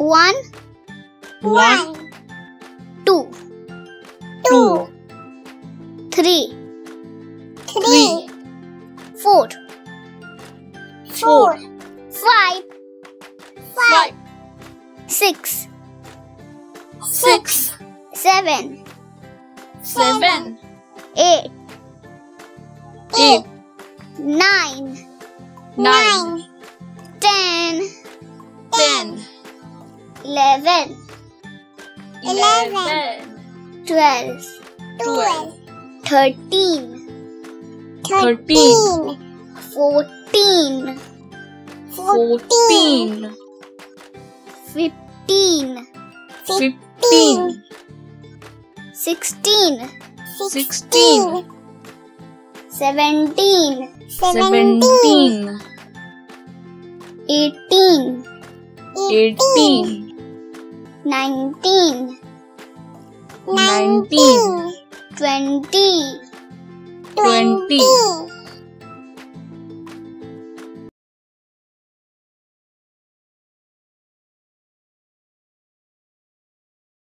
1 2 3 4 5 6 7 8 9 10 11 12 13 14 15 16 17 18 19 20 20